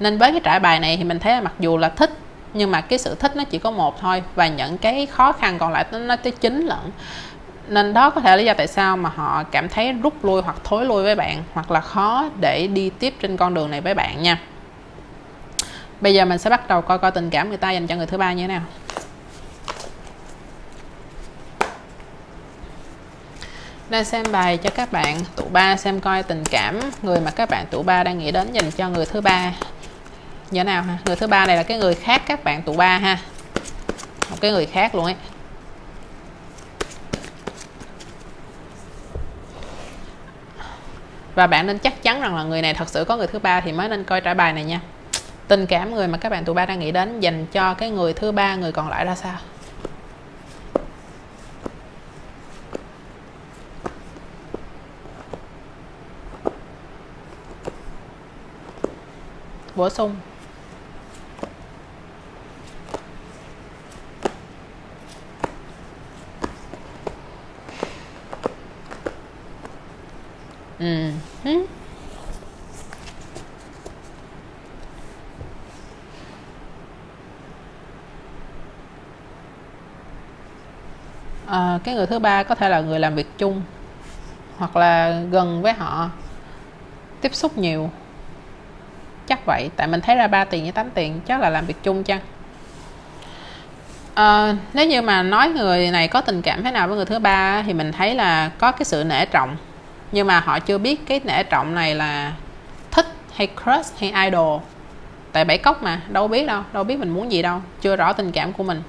Nên với cái trải bài này thì mình thấy là mặc dù là thích, nhưng mà cái sự thích nó chỉ có một thôi, và những cái khó khăn còn lại nó tới 9 lận. Nên đó có thể là lý do tại sao mà họ cảm thấy rút lui hoặc thối lui với bạn, hoặc là khó để đi tiếp trên con đường này với bạn nha. Bây giờ mình sẽ bắt đầu coi tình cảm người ta dành cho người thứ ba như thế nào. Đang xem bài cho các bạn tụ ba, xem coi tình cảm người mà các bạn tụ ba đang nghĩ đến dành cho người thứ ba như thế nào ha. Người thứ ba này là cái người khác các bạn tụ ba ha, một cái người khác luôn ấy. Và bạn nên chắc chắn rằng là người này thật sự có người thứ ba thì mới nên coi trải bài này nha. Tình cảm người mà các bạn tụ ba đang nghĩ đến dành cho cái người thứ ba, người còn lại ra sao? Bổ sung. Cái người thứ ba có thể là người làm việc chung, hoặc là gần với họ, tiếp xúc nhiều. Chắc vậy, tại mình thấy ra 3 tiền với 8 tiền chắc là làm việc chung chăng. Nếu như mà nói người này có tình cảm thế nào với người thứ ba thì mình thấy là có cái sự nể trọng, nhưng mà họ chưa biết cái nể trọng này là thích hay crush hay idol. Tại 7 cốc mà đâu biết mình muốn gì đâu, chưa rõ tình cảm của mình.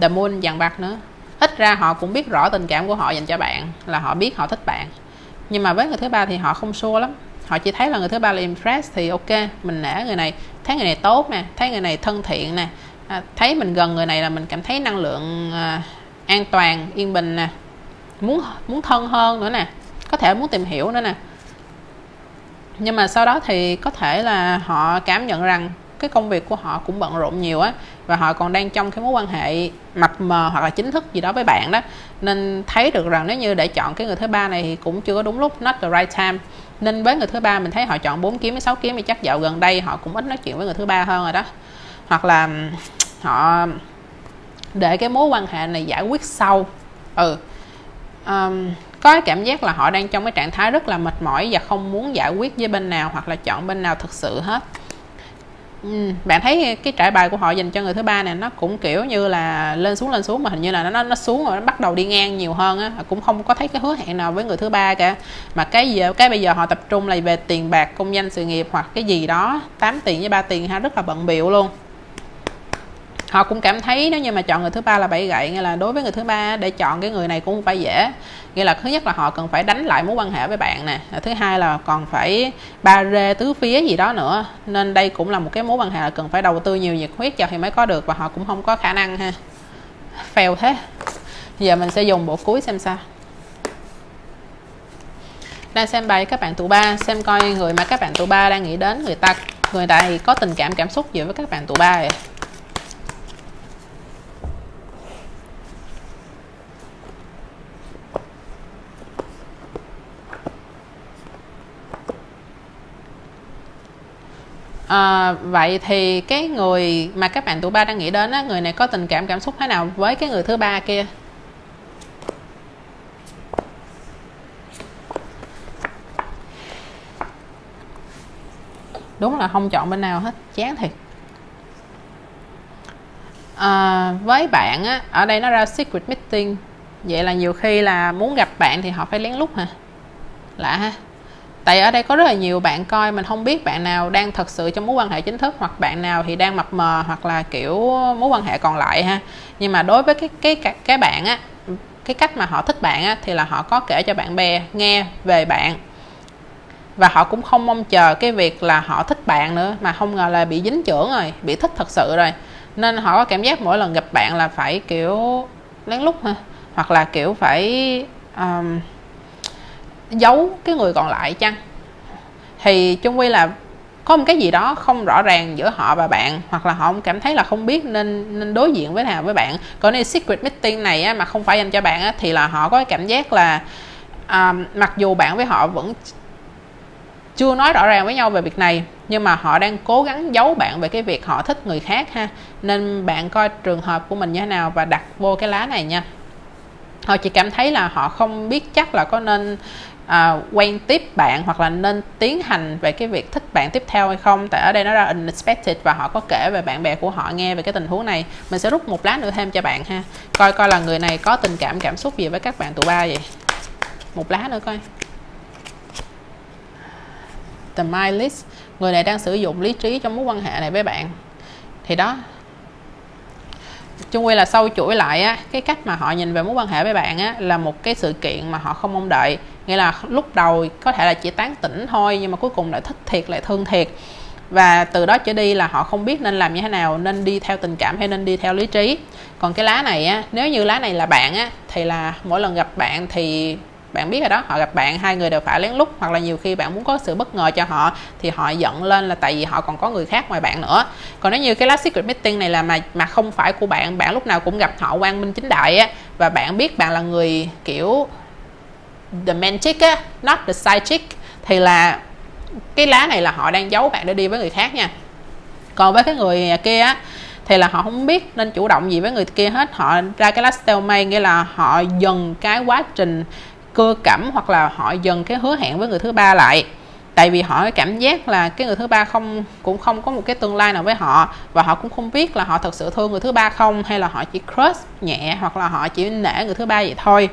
The Moon dằn bạc nữa, ít ra họ cũng biết rõ tình cảm của họ dành cho bạn, là họ biết họ thích bạn, nhưng mà với người thứ ba thì họ không sure lắm. Họ chỉ thấy là người thứ ba là impress thì ok, mình nể người này, thấy người này tốt nè, thấy người này thân thiện nè, thấy mình gần người này là mình cảm thấy năng lượng an toàn, yên bình nè, muốn thân hơn nữa nè, có thể muốn tìm hiểu nữa nè. Nhưng mà sau đó thì có thể là họ cảm nhận rằng cái công việc của họ cũng bận rộn nhiều á, và họ còn đang trong cái mối quan hệ mập mờ hoặc là chính thức gì đó với bạn đó, nên thấy được rằng nếu như để chọn cái người thứ ba này thì cũng chưa có đúng lúc, not the right time. Nên với người thứ ba mình thấy họ chọn 4 kiếm với 6 kiếm thì chắc dạo gần đây họ cũng ít nói chuyện với người thứ ba hơn rồi đó, hoặc là họ để cái mối quan hệ này giải quyết sau. Có cảm giác là họ đang trong cái trạng thái rất là mệt mỏi và không muốn giải quyết với bên nào hoặc là chọn bên nào thực sự hết. Bạn thấy cái trải bài của họ dành cho người thứ ba này nó cũng kiểu như là lên xuống, mà hình như là nó xuống rồi, nó bắt đầu đi ngang nhiều hơn á, cũng không có thấy cái hứa hẹn nào với người thứ ba cả. Mà cái bây giờ họ tập trung là về tiền bạc, công danh, sự nghiệp hoặc cái gì đó. 8 tiền với 3 tiền ha, rất là bận bịu luôn. Họ cũng cảm thấy nếu như mà chọn người thứ ba là bẫy gậy, nghĩa là đối với người thứ ba để chọn cái người này cũng không phải dễ. Nghĩa là thứ nhất là họ cần phải đánh lại mối quan hệ với bạn nè, thứ hai là còn phải ba rê tứ phía gì đó nữa. Nên đây cũng là một cái mối quan hệ cần phải đầu tư nhiều nhiệt huyết vào thì mới có được, và họ cũng không có khả năng ha. Fail thế. Giờ mình sẽ dùng bộ cuối xem sao. Đang xem bài các bạn tụ ba, xem coi người mà các bạn tụ ba đang nghĩ đến, người này có tình cảm cảm xúc gì với các bạn tụ ba vậy? À, vậy thì cái người mà các bạn tụ ba đang nghĩ đến á, người này có tình cảm cảm xúc thế nào với cái người thứ ba kia? Đúng là không chọn bên nào hết, chán thiệt. À, với bạn á, ở đây nó ra secret meeting, vậy là nhiều khi là muốn gặp bạn thì họ phải lén lút hả? Lạ ha. Tại ở đây có rất là nhiều bạn coi, mình không biết bạn nào đang thật sự trong mối quan hệ chính thức, hoặc bạn nào thì đang mập mờ, hoặc là kiểu mối quan hệ còn lại ha. Nhưng mà đối với cái bạn á, cái cách mà họ thích bạn á, thì là họ có kể cho bạn bè nghe về bạn, và họ cũng không mong chờ cái việc là họ thích bạn nữa, mà không ngờ là bị dính chưởng rồi, bị thích thật sự rồi. Nên họ có cảm giác mỗi lần gặp bạn là phải kiểu lén lút ha, hoặc là kiểu phải giấu cái người còn lại chăng. Thì chung quy là có một cái gì đó không rõ ràng giữa họ và bạn, hoặc là họ không cảm thấy là không biết nên đối diện với nào với bạn. Còn nếu secret meeting này á, mà không phải dành cho bạn á, thì là họ có cảm giác là mặc dù bạn với họ vẫn chưa nói rõ ràng với nhau về việc này, nhưng mà họ đang cố gắng giấu bạn về cái việc họ thích người khác ha. Nên bạn coi trường hợp của mình như thế nào và đặt vô cái lá này nha. Họ chỉ cảm thấy là họ không biết chắc là có nên quen tiếp bạn, hoặc là nên tiến hành về cái việc thích bạn tiếp theo hay không. Tại ở đây nó ra unexpected, và họ có kể về bạn bè của họ nghe về cái tình huống này. Mình sẽ rút một lá nữa thêm cho bạn ha, coi coi là người này có tình cảm cảm xúc gì với các bạn tụ ba vậy. Một lá nữa coi. The my list, người này đang sử dụng lý trí trong mối quan hệ này với bạn. Thì đó, chung quy là sâu chuỗi lại á, cái cách mà họ nhìn về mối quan hệ với bạn á, là một cái sự kiện mà họ không mong đợi. Nghĩa là lúc đầu có thể là chỉ tán tỉnh thôi, nhưng mà cuối cùng lại thích thiệt, lại thương thiệt. Và từ đó trở đi là họ không biết nên làm như thế nào, nên đi theo tình cảm hay nên đi theo lý trí. Còn cái lá này á, nếu như lá này là bạn á, thì là mỗi lần gặp bạn thì bạn biết rồi đó, họ gặp bạn hai người đều phải lén lút, hoặc là nhiều khi bạn muốn có sự bất ngờ cho họ thì họ giận lên là tại vì họ còn có người khác ngoài bạn nữa. Còn nếu như cái lá secret meeting này là mà không phải của bạn, bạn lúc nào cũng gặp họ quang minh chính đại á, và bạn biết bạn là người kiểu the main chick á, not the side chick, thì là cái lá này là họ đang giấu bạn để đi với người khác nha. Còn với cái người kia á, thì là họ không biết nên chủ động gì với người kia hết. Họ ra cái lá stalemate, nghĩa là họ dừng cái quá trình cưa cẩm, hoặc là họ dần cái hứa hẹn với người thứ ba lại. Tại vì họ cảm giác là cái người thứ ba cũng không có một cái tương lai nào với họ, và họ cũng không biết là họ thật sự thương người thứ ba không, hay là họ chỉ crush nhẹ, hoặc là họ chỉ nể người thứ ba vậy thôi.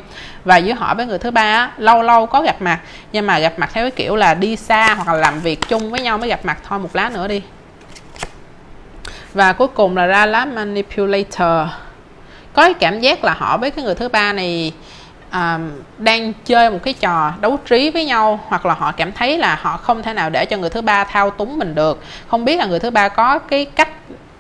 Và giữa họ với người thứ ba lâu lâu có gặp mặt, nhưng mà gặp mặt theo cái kiểu là đi xa hoặc là làm việc chung với nhau mới gặp mặt thôi. Một lá nữa đi. Và cuối cùng là ra lá manipulator. Có cái cảm giác là họ với cái người thứ ba này đang chơi một cái trò đấu trí với nhau, hoặc là họ cảm thấy là họ không thể nào để cho người thứ ba thao túng mình được. Không biết là người thứ ba có cái cách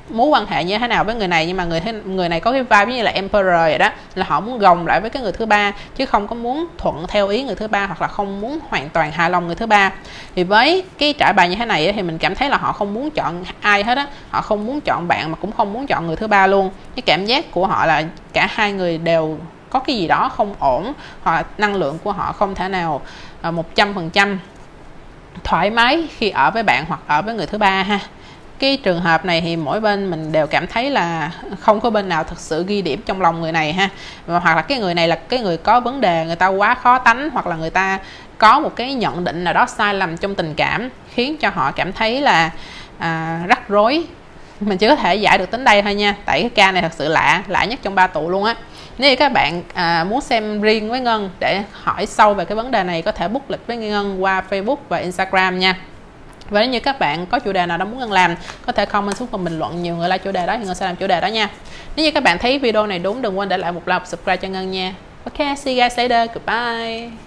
mối quan hệ như thế nào với người này, nhưng mà người này có cái vibe như là emperor vậy đó, là họ muốn gồng lại với cái người thứ ba chứ không có muốn thuận theo ý người thứ ba, hoặc là không muốn hoàn toàn hài lòng người thứ ba. Thì với cái trải bài như thế này thì mình cảm thấy là họ không muốn chọn ai hết á, họ không muốn chọn bạn mà cũng không muốn chọn người thứ ba luôn. Cái cảm giác của họ là cả hai người đều có cái gì đó không ổn, hoặc năng lượng của họ không thể nào 100% thoải mái khi ở với bạn hoặc ở với người thứ ba ha. Cái trường hợp này thì mỗi bên mình đều cảm thấy là không có bên nào thực sự ghi điểm trong lòng người này ha. Hoặc là cái người này là cái người có vấn đề, người ta quá khó tánh, hoặc là người ta có một cái nhận định nào đó sai lầm trong tình cảm, khiến cho họ cảm thấy là rắc rối. Mình chỉ có thể giải được tính đây thôi nha, tại cái ca này thật sự lạ nhất trong ba tụ luôn á. Nếu như các bạn muốn xem riêng với Ngân để hỏi sâu về cái vấn đề này, có thể book lịch với Ngân qua Facebook và Instagram nha. Và nếu như các bạn có chủ đề nào đó muốn Ngân làm, có thể comment xuống phần bình luận nhiều người like chủ đề đó thì Ngân sẽ làm chủ đề đó nha. Nếu như các bạn thấy video này đúng, đừng quên để lại một like, subscribe cho Ngân nha. Ok, see you guys later, goodbye.